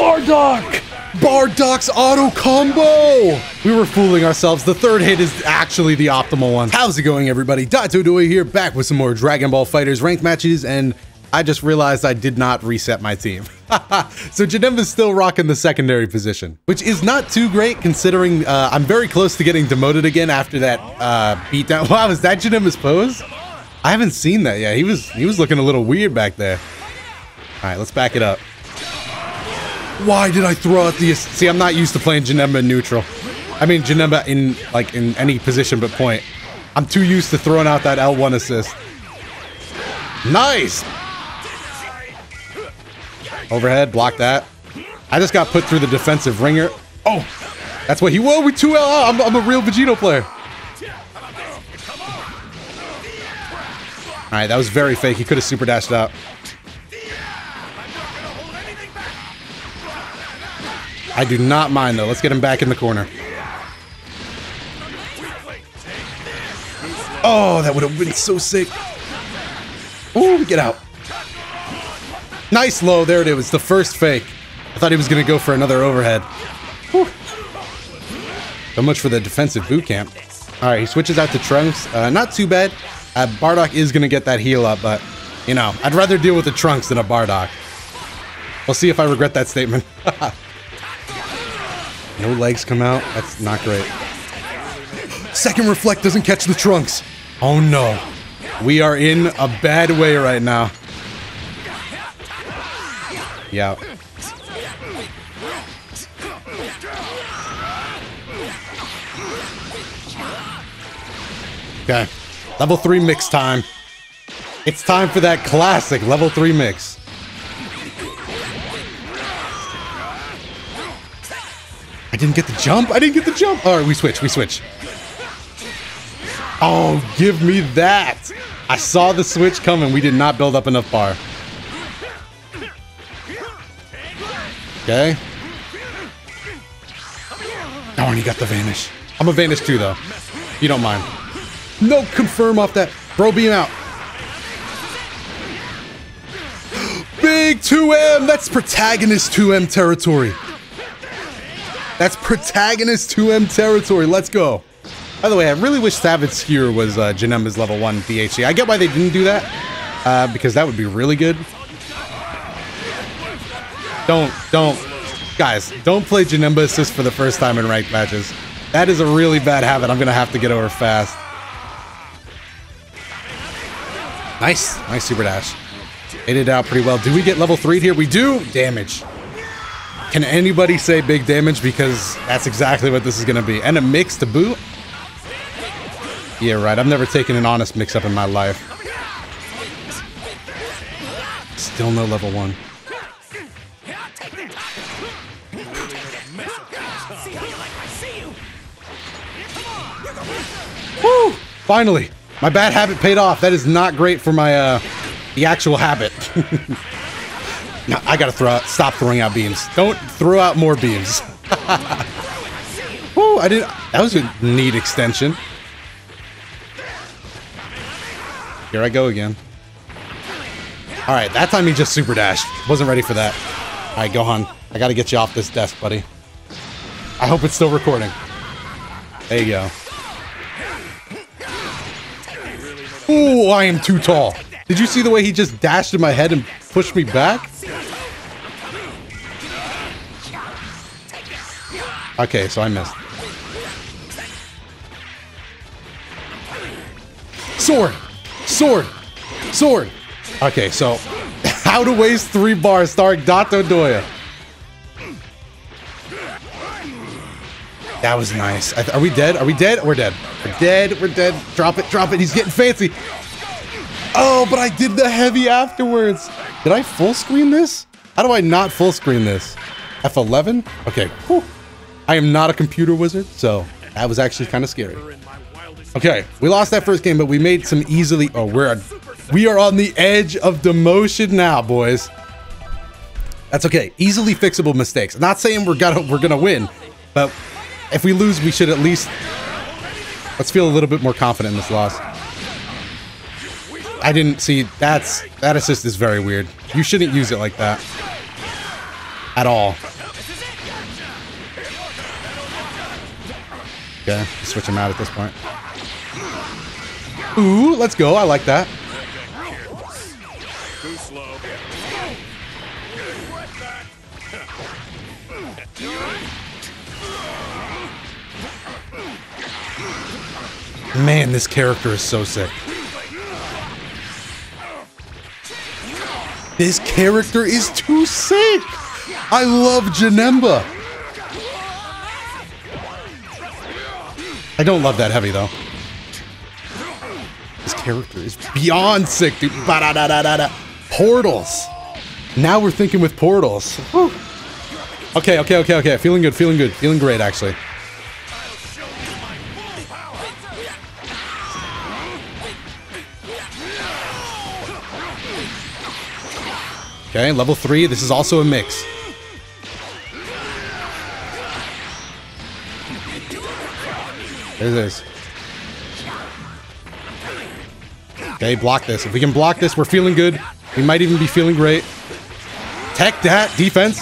Bardock! Bardock's auto combo! We were fooling ourselves. The third hit is actually the optimal one. How's it going, everybody? Dotodoya here, back with some more Dragon Ball FighterZ ranked matches, and I just realized I did not reset my team. So Janemba's still rocking the secondary position, which is not too great considering I'm very close to getting demoted again after that beatdown. Wow, is that Janemba's pose? I haven't seen that yet. He was looking a little weird back there. All right, let's back it up. Why did I throw out the... See, I'm not used to playing Janemba in neutral. I mean, Janemba in, like, in any position but point. I'm too used to throwing out that L1 assist. Nice! Overhead, block that. I just got put through the defensive ringer. Oh! That's what he... Whoa, we 2L out! I'm a real Vegito player. All right, that was very fake. He could have super dashed out. I do not mind, though. Let's get him back in the corner. Oh, that would have been so sick. Ooh, get out. Nice low. There it is. The first fake. I thought he was going to go for another overhead. Whew. So much for the defensive boot camp. All right, he switches out to Trunks. Not too bad. Bardock is going to get that heal up, but, you know, I'd rather deal with the Trunks than a Bardock. We'll see if I regret that statement. No legs come out. That's not great. Second reflect doesn't catch the Trunks. Oh no. We are in a bad way right now. Yeah. Okay. Level 3 mix time. It's time for that classic level 3 mix. I didn't get the jump. I didn't get the jump. All right, we switch. We switch. Oh, give me that. I saw the switch coming. We did not build up enough bar. Okay. Oh, and he got the vanish. I'm a vanish too, though. You don't mind. No confirm off that. Bro, beam out. Big 2M. That's protagonist 2M territory. That's protagonist 2M territory. Let's go. By the way, I really wish Savage Skewer was Janemba's level 1 DHC. I get why they didn't do that, because that would be really good. Guys, don't play Janemba assist for the first time in ranked matches. That is a really bad habit I'm going to have to get over fast. Nice. Nice super dash. Hit it out pretty well. Do we get level 3 here? We do. Damage. Can anybody say big damage? Because that's exactly what this is going to be. And a mix to boot? Yeah, right. I've never taken an honest mix-up in my life. Still no level 1. Woo! Finally! My bad habit paid off. That is not great for my, the actual habit. No, I gotta stop throwing out beams. Don't throw out more beams. Woo, I did. That was a neat extension. Here I go again. All right, that time he just super dashed. Wasn't ready for that. All right, Gohan, I gotta get you off this desk, buddy. I hope it's still recording. There you go. Ooh, I am too tall. Did you see the way he just dashed in my head and pushed me back? Okay, so I missed. Sword! Sword! Sword! Okay, so how to waste 3 bars starring Dotodoya. That was nice. Are we dead? Are we dead? We're dead. We're dead. We're dead. Drop it. Drop it. He's getting fancy. Oh, but I did the heavy afterwards. Did I full screen this? How do I not full screen this? F11? Okay. Whew. I am not a computer wizard, so that was actually kind of scary. Okay, we lost that first game, but we made some easily... Oh, we are on the edge of demotion now, boys. That's okay. Easily fixable mistakes. I'm not saying we're gonna win, but if we lose, we should at least... Let's feel a little bit more confident in this loss. I didn't see that assist is very weird. You shouldn't use it like that. at all. Okay, switch him out at this point. Ooh, let's go. I like that. Man, this character is so sick. This character is too sick. I love Janemba. I don't love that heavy though. This character is beyond sick, dude. Ba-da-da-da-da-da. Portals. Now we're thinking with portals. Whew. Okay, okay, okay, okay. Feeling good, feeling good, feeling great actually. Okay, level 3, this is also a mix. There it is. Okay, block this. If we can block this, we're feeling good. We might even be feeling great. Tech that, defense.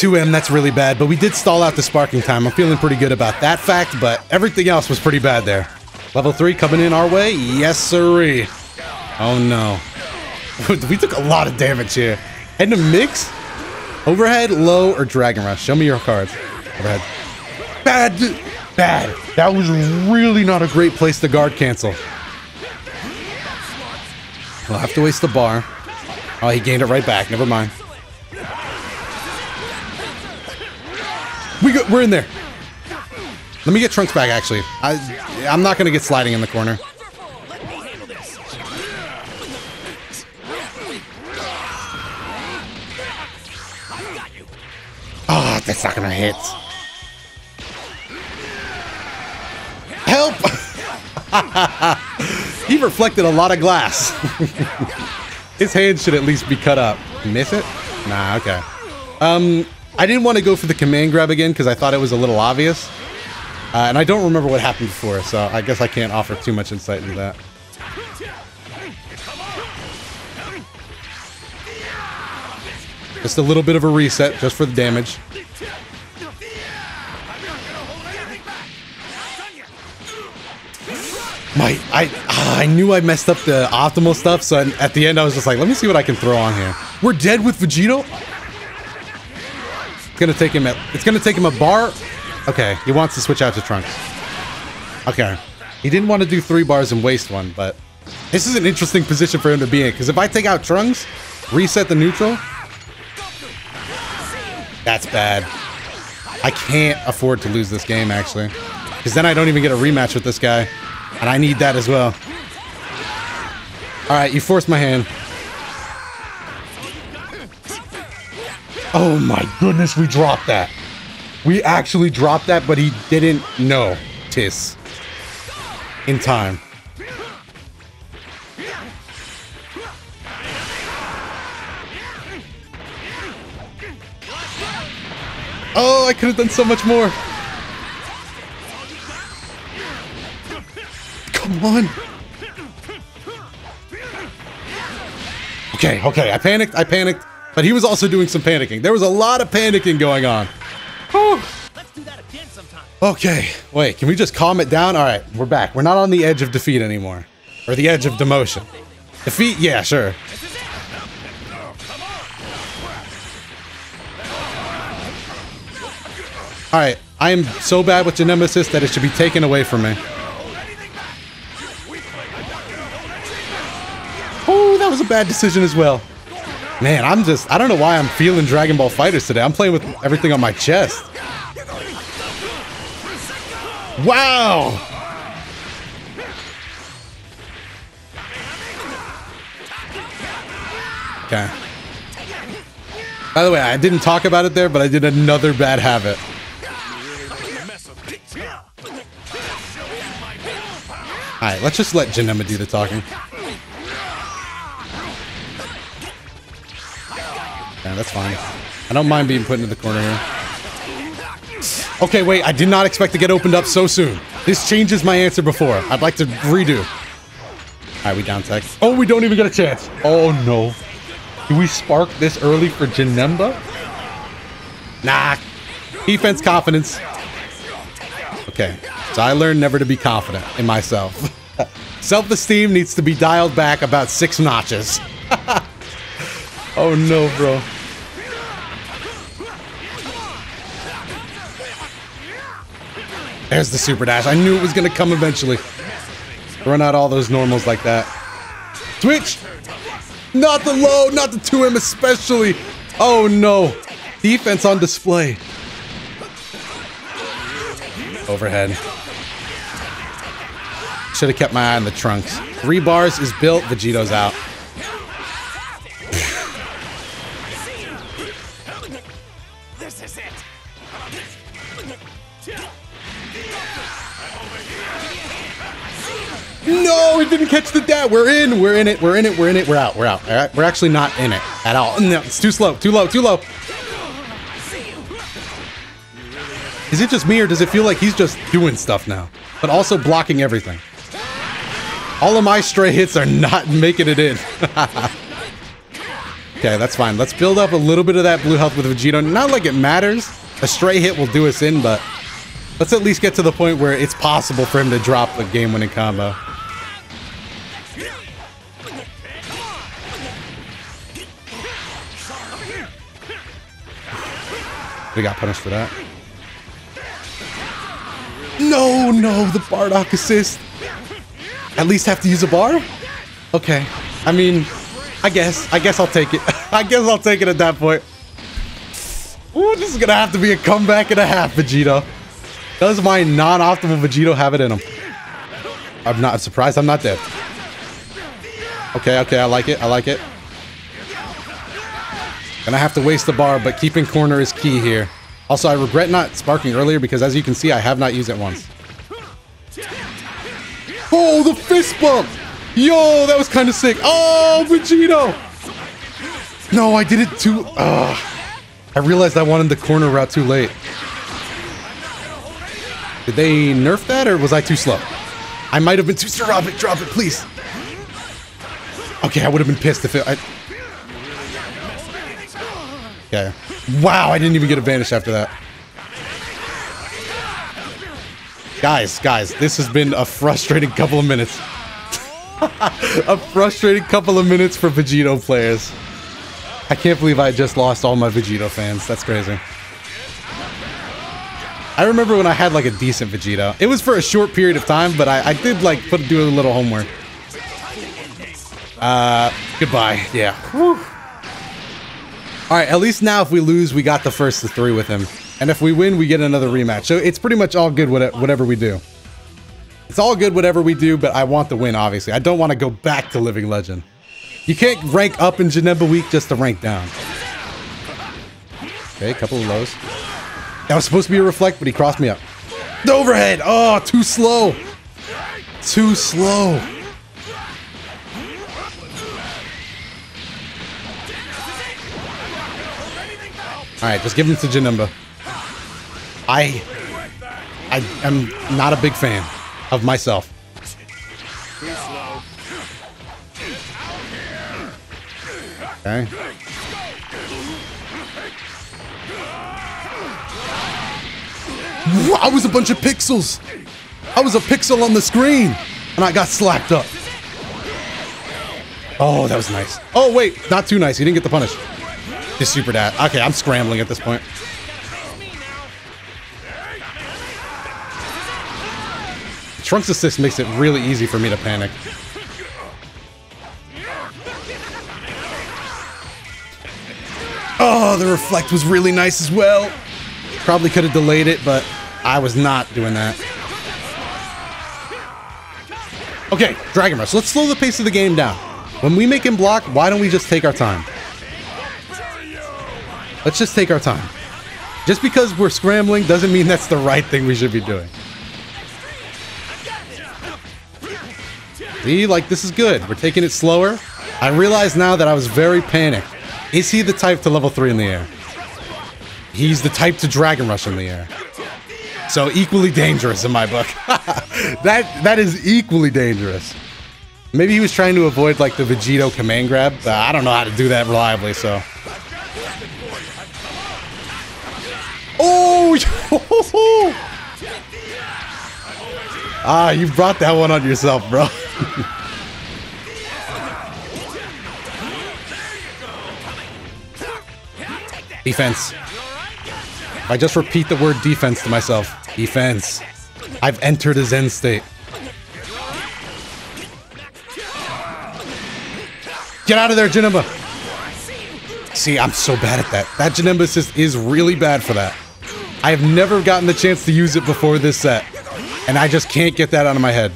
That's really bad, but we did stall out the sparking time. I'm feeling pretty good about that fact, but everything else was pretty bad there. Level 3 coming in our way. Yes, sirree. Oh, no. We took a lot of damage here. And the mix? Overhead, low, or Dragon Rush? Show me your cards. Overhead. Bad. Bad. That was really not a great place to guard cancel. We'll have to waste the bar. Oh, he gained it right back. Never mind. We're in there. Let me get Trunks back, actually. I'm not going to get sliding in the corner. Oh, that's not going to hit. Help! He reflected a lot of glass. His hand should at least be cut up. Miss it? Nah, okay. I didn't want to go for the command grab again because I thought it was a little obvious. And I don't remember what happened before, so I guess I can't offer too much insight into that. Just a little bit of a reset just for the damage. I knew I messed up the optimal stuff, so at the end I was just like, let me see what I can throw on here. We're dead with Vegito? It's gonna take him a bar. Okay, he wants to switch out to Trunks. Okay, he didn't want to do 3 bars and waste one, but this is an interesting position for him to be in, because if I take out Trunks, reset the neutral, that's bad. I can't afford to lose this game, actually, because then I don't even get a rematch with this guy, and I need that as well. All right, you forced my hand. Oh my goodness, we dropped that. We actually dropped that, but he didn't notice in time. Oh, I could have done so much more. Come on. Okay, okay, I panicked. But he was also doing some panicking. There was a lot of panicking going on. Whew. Let's do that again sometime. Okay, wait, can we just calm it down? All right, we're back. We're not on the edge of defeat anymore. Or the edge of demotion. Defeat? Yeah, sure. All right, I am so bad with Janemba that it should be taken away from me. Oh, that was a bad decision as well. Man, I don't know why I'm feeling Dragon Ball FighterZ today. I'm playing with everything on my chest. Wow! Okay. By the way, I didn't talk about it there, but I did another bad habit. Alright, let's just let Janemba do the talking. Yeah, that's fine. I don't mind being put into the corner here. Okay, wait, I did not expect to get opened up so soon. This changes my answer before. I'd like to redo. All right, we down tech. Oh, we don't even get a chance. Oh, no. Do we spark this early for Janemba? Nah. Defense confidence. Okay. So I learned never to be confident in myself. Self-esteem needs to be dialed back about 6 notches. Oh, no, bro. There's the super dash. I knew it was going to come eventually. Run out all those normals like that. Switch! Not the low, not the 2M especially. Oh, no. Defense on display. Overhead. Should have kept my eye on the Trunks. 3 bars is built. Vegito's out. No, we didn't catch the dad. We're in it. We're out. All right, we're actually not in it at all. No, it's too slow, too low. Is it just me or does it feel like he's just doing stuff now, but also blocking everything? All of my stray hits are not making it in. Okay, that's fine. Let's build up a little bit of that blue health with Vegito. Not like it matters. A stray hit will do us in, but let's at least get to the point where it's possible for him to drop the game-winning combo. We got punished for that. No, the Bardock assist. At least have to use a bar? Okay. I mean, I guess I'll take it. I guess I'll take it at that point. Ooh, this is going to have to be a comeback and a half, Vegito. Does my non-optimal Vegito have it in him? I'm not surprised I'm not dead. Okay, I like it. And I have to waste the bar, but keeping corner is key here. Also, I regret not sparking earlier because, as you can see, I have not used it once. Oh, the fist bump! Yo, that was kind of sick. Oh, Vegito! No, I did it too... I realized I wanted the corner route too late. Did they nerf that, or was I too slow? I might have been too slow. Drop it, please. Okay, I would have been pissed if it... Okay. Wow, I didn't even get a vanish after that. Guys, this has been a frustrating couple of minutes. A frustrating couple of minutes for Vegito players. I can't believe I just lost all my Vegito fans. That's crazy. I remember when I had like a decent Vegito. It was for a short period of time, but I did like do a little homework. Goodbye. Yeah. Whew. All right. At least now, if we lose, we got the first to 3 with him, and if we win, we get another rematch. So it's pretty much all good. Whatever we do, it's all good. Whatever we do, but I want the win. Obviously, I don't want to go back to Living Legend. You can't rank up in Janemba Week just to rank down. Okay, a couple of lows. That was supposed to be a reflect, but he crossed me up. The overhead! Oh, too slow! Too slow! Alright, just give him to Janemba. I am not a big fan of myself. Okay. I was a bunch of pixels. I was a pixel on the screen, and I got slapped up. Oh, that was nice. Oh, wait, not too nice. He didn't get the punish. Just super dad. Okay, I'm scrambling at this point. The Trunks assist makes it really easy for me to panic. Oh, the reflect was really nice as well. Probably could have delayed it, but I was not doing that. Okay, Dragon Rush. Let's slow the pace of the game down. When we make him block, why don't we just take our time? Let's just take our time. Just because we're scrambling doesn't mean that's the right thing we should be doing. See, like, this is good. We're taking it slower. I realize now that I was very panicked. Is he the type to level 3 in the air? He's the type to Dragon Rush in the air. So equally dangerous in my book. That is equally dangerous. Maybe he was trying to avoid like the Vegito command grab, but I don't know how to do that reliably, so. Oh! Ah, you brought that one on yourself, bro. Defense. I just repeat the word defense to myself. Defense. I've entered a Zen state. Get out of there, Janemba! See, I'm so bad at that. That Janemba assist is really bad for that. I have never gotten the chance to use it before this set, and I just can't get that out of my head.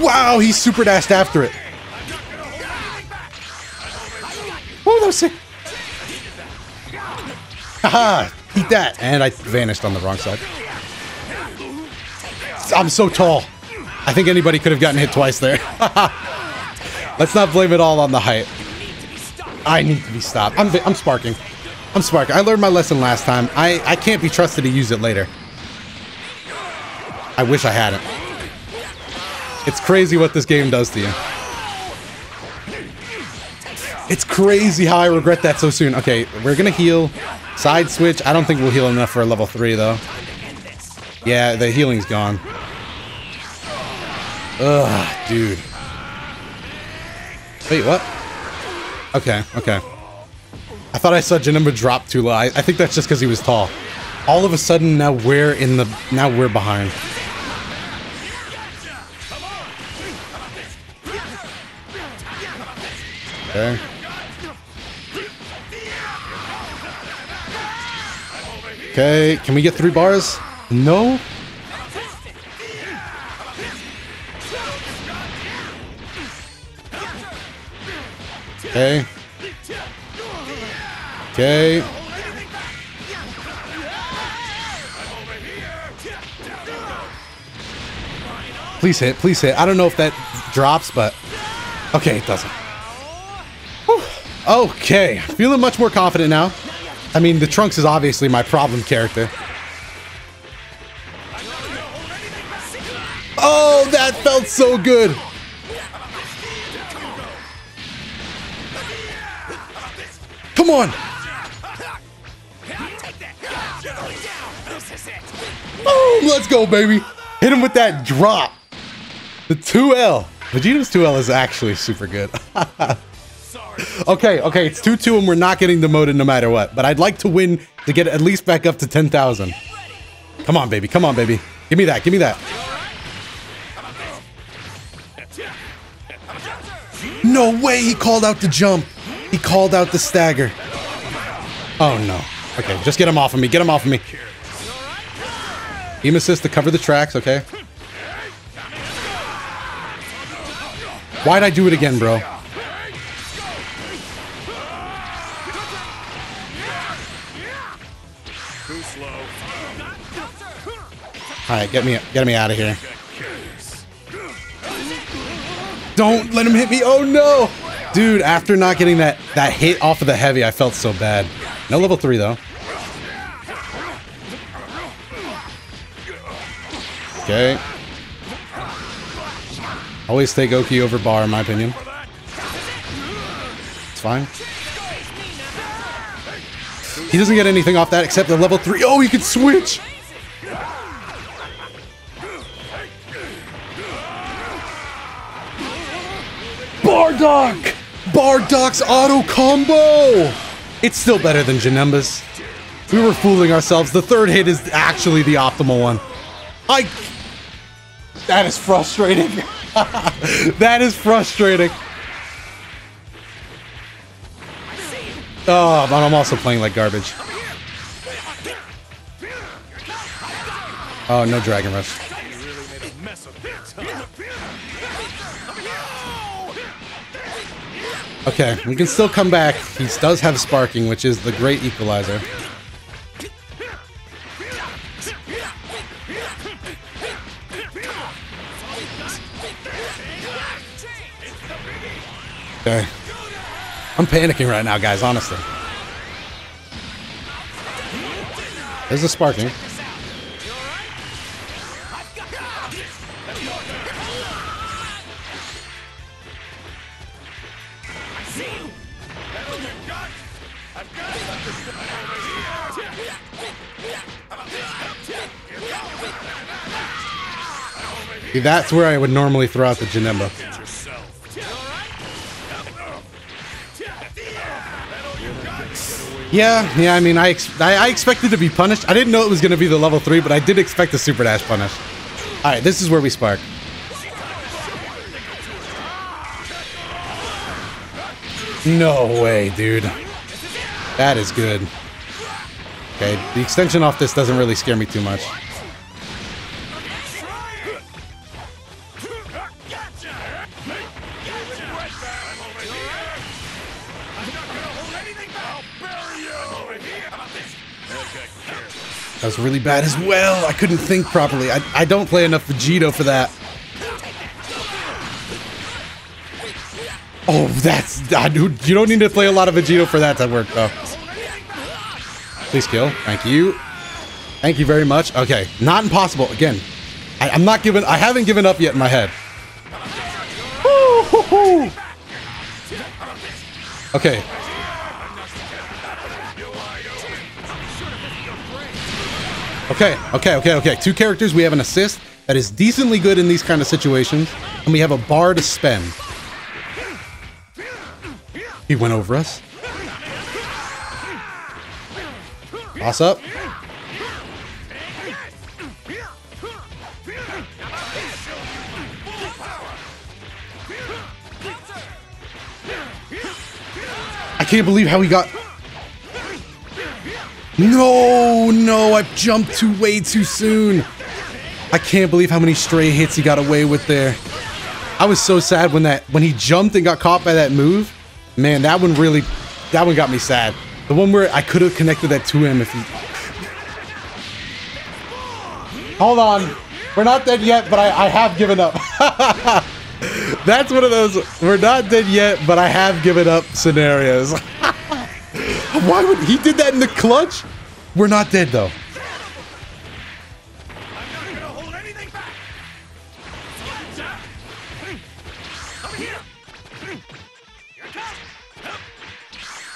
Wow, he super dashed after it. Whoa, that was sick. Haha, eat that. And I vanished on the wrong side. I'm so tall. I think anybody could have gotten hit twice there. Let's not blame it all on the height. I need to be stopped. I'm sparking. I'm sparking. I learned my lesson last time. I can't be trusted to use it later. I wish I hadn't. It's crazy what this game does to you. It's crazy how I regret that so soon. Okay, we're gonna heal. Side switch. I don't think we'll heal enough for a level 3 though. Yeah, the healing's gone. Ugh, dude. Wait, what? Okay, okay. I thought I saw Janemba drop too low. I think that's just because he was tall. All of a sudden, now we're in the... Now we're behind. Okay. Okay, can we get 3 bars? No? Okay. Okay. Please hit, please hit. I don't know if that drops, but... Okay, it doesn't. Whew. Okay, feeling much more confident now. I mean, the Trunks is obviously my problem character. Oh, that felt so good. Come on! Oh, let's go, baby! Hit him with that drop! The 2L. Vegito's 2L is actually super good. Okay, okay, it's 2-2 and we're not getting demoted no matter what. But I'd like to win to get at least back up to 10,000. Come on, baby, come on, baby. Give me that, give me that. No way he called out the jump! He called out the stagger. Oh no. Okay, just get him off of me. Get him off of me. Beam assist to cover the tracks, okay? Why'd I do it again, bro? Alright, get me out of here. Don't let him hit me. Oh no! Dude, after not getting that hit off of the heavy, I felt so bad. No level 3, though. Okay. Always take Oki over bar, in my opinion. It's fine. He doesn't get anything off that except the level 3. Oh, he could switch! Bardock! Bardock's auto combo! It's still better than Janemba's. We were fooling ourselves. The third hit is actually the optimal one. That is frustrating. That is frustrating. Oh, but I'm also playing like garbage. Oh, no Dragon Rush. Okay, we can still come back. He does have sparking, which is the great equalizer. Okay. I'm panicking right now, guys, honestly. There's a sparking. See, that's where I would normally throw out the Janemba. Yeah, I mean, I expected to be punished. I didn't know it was going to be the level 3, but I did expect the Super Dash punish. Alright, this is where we spark. No way, dude. That is good. Okay, the extension off this doesn't really scare me too much. That was really bad as well. I couldn't think properly. I don't play enough Vegito for that. Oh, that's... you don't need to play a lot of Vegito for that to work, though. Please kill. Thank you. Thank you very much. Okay. Not impossible. Again, I'm not giving... I haven't given up yet in my head. Woo-hoo-hoo. Okay. Okay. Two characters. We have an assist that is decently good in these kind of situations. And we have a bar to spend. He went over us. Toss up. I can't believe how he got... No, I jumped way too soon. I can't believe how many stray hits he got away with there. I was so sad when he jumped and got caught by that move. Man, that one got me sad. The one where I could have connected that to him if he... Hold on. We're not dead yet, but I have given up. That's one of those "we're not dead yet, but I have given up" scenarios. Why would he did that in the clutch? We're not dead though. I'm not gonna hold anything back.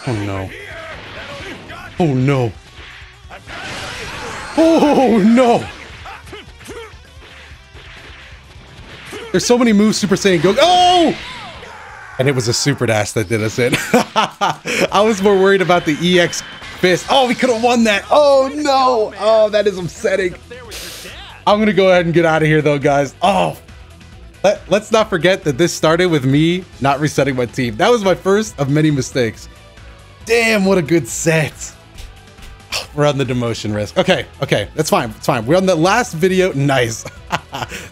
Oh no. Oh no. Oh no. There's so many moves Super Saiyan Goku. Oh! And it was a Super Dash that did us in. I was more worried about the EX fist. Oh, we could have won that. Oh, no. Oh, that is upsetting. I'm going to go ahead and get out of here, though, guys. Oh, let's not forget that this started with me not resetting my team. That was my first of many mistakes. Damn, what a good set. We're on the demotion risk. Okay. That's fine. It's fine. We're on the last video. Nice.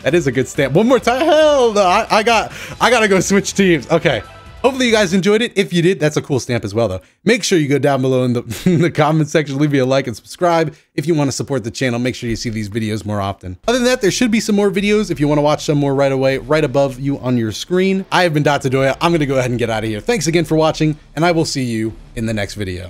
That is a good stamp. One more time. Hell no. I gotta go switch teams. Okay. Hopefully you guys enjoyed it. If you did, that's a cool stamp as well, though. Make sure you go down below in the comment section, leave me a like and subscribe. If you want to support the channel, make sure you see these videos more often. Other than that, there should be some more videos. If you want to watch some more right away, right above you on your screen. I have been Dotodoya. I'm going to go ahead and get out of here. Thanks again for watching, and I will see you in the next video.